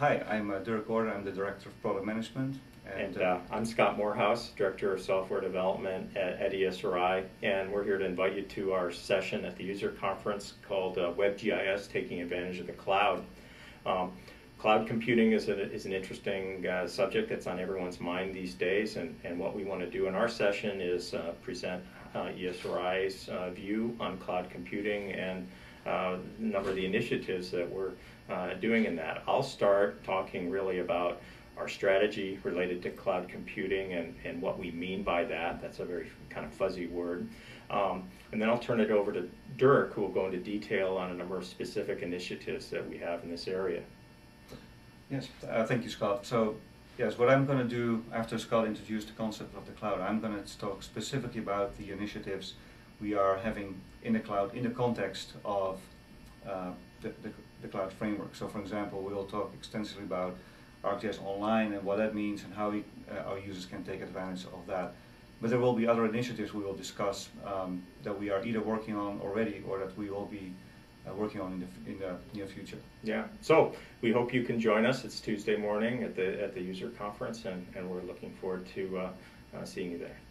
Hi, I'm Dirk Gorter. I'm the Director of Product Management. And I'm Scott Morehouse, Director of Software Development at ESRI, and we're here to invite you to our session at the user conference called Web GIS, Taking Advantage of the Cloud. Cloud computing is an interesting subject that's on everyone's mind these days, and what we want to do in our session is present ESRI's view on cloud computing and a number of the initiatives that we're doing in that. I'll start talking really about our strategy related to cloud computing and what we mean by that. That's a very kind of fuzzy word. And then I'll turn it over to Dirk, who will go into detail on a number of specific initiatives that we have in this area. Yes, thank you, Scott. So, yes, what I'm going to do after Scott introduced the concept of the cloud, I'm going to talk specifically about the initiatives we are having in the cloud in the context of the cloud framework. So, for example, we'll talk extensively about ArcGIS Online and what that means and how our users can take advantage of that. But there will be other initiatives we will discuss that we are either working on already or that we will be working on in the near future. Yeah. So we hope you can join us. It's Tuesday morning at the user conference, and we're looking forward to seeing you there.